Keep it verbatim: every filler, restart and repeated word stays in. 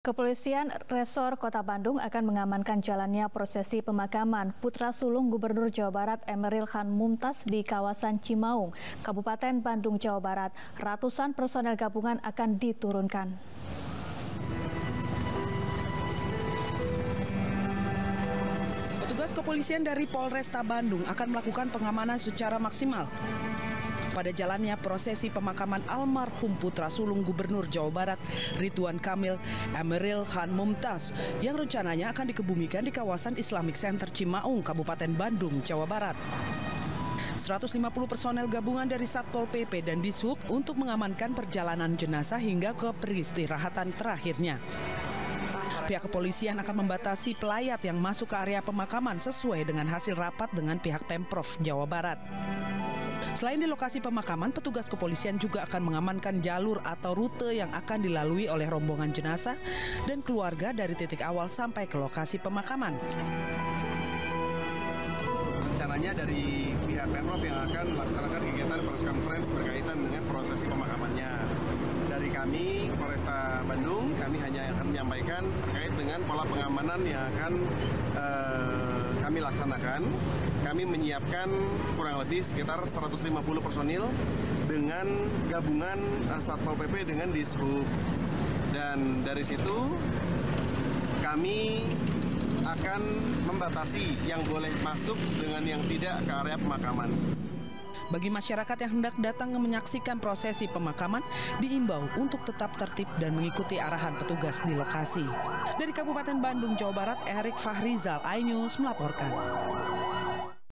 Kepolisian Resor Kota Bandung akan mengamankan jalannya prosesi pemakaman putra sulung Gubernur Jawa Barat Emmeril Khan Mumtaz di kawasan Cimaung, Kabupaten Bandung, Jawa Barat. Ratusan personel gabungan akan diturunkan. Petugas kepolisian dari Polresta Bandung akan melakukan pengamanan secara maksimal pada jalannya prosesi pemakaman almarhum putra sulung Gubernur Jawa Barat Ridwan Kamil, Emmeril Khan Mumtaz, yang rencananya akan dikebumikan di kawasan Islamic Center Cimaung, Kabupaten Bandung, Jawa Barat. seratus lima puluh personel gabungan dari Satpol P P dan Dishub untuk mengamankan perjalanan jenazah hingga ke peristirahatan terakhirnya. Pihak kepolisian akan membatasi pelayat yang masuk ke area pemakaman sesuai dengan hasil rapat dengan pihak Pemprov Jawa Barat. Selain di lokasi pemakaman, petugas kepolisian juga akan mengamankan jalur atau rute yang akan dilalui oleh rombongan jenazah dan keluarga dari titik awal sampai ke lokasi pemakaman. Rencananya dari pihak Pemprov yang akan melaksanakan kegiatan press conference berkaitan dengan prosesi pemakamannya. Dari kami, Polresta Bandung, kami hanya akan menyampaikan terkait dengan pola pengamanan yang akan eh, kami laksanakan. Kami menyiapkan kurang lebih sekitar seratus lima puluh personil dengan gabungan Satpol P P dengan Dishub. Dan dari situ kami akan membatasi yang boleh masuk dengan yang tidak ke area pemakaman. Bagi masyarakat yang hendak datang menyaksikan prosesi pemakaman, diimbau untuk tetap tertib dan mengikuti arahan petugas di lokasi. Dari Kabupaten Bandung, Jawa Barat, Erik Fahrizal, iNews melaporkan.